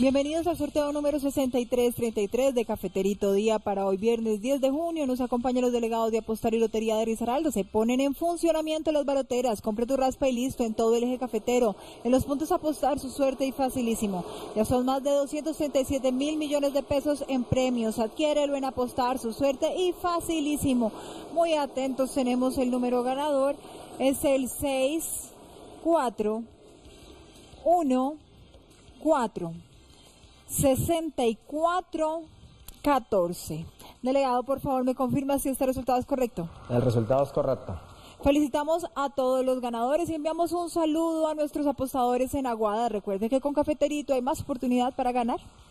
Bienvenidos al sorteo número 6333 de Cafeterito Día para hoy viernes 10 de junio. Nos acompañan los delegados de Apostar y Lotería de Risaralda. Se ponen en funcionamiento las baloteras. Compre tu raspa y listo en todo el eje cafetero. En los puntos Apostar, su suerte y facilísimo. Ya son más de 237 mil millones de pesos en premios. Adquiérelo en Apostar, su suerte y facilísimo. Muy atentos, tenemos el número ganador. Es el 6, 4, 1, 4, 64, 14. Delegado, por favor, me confirma si este resultado es correcto. El resultado es correcto. Felicitamos a todos los ganadores y enviamos un saludo a nuestros apostadores en Aguada. Recuerden que con Cafeterito hay más oportunidad para ganar.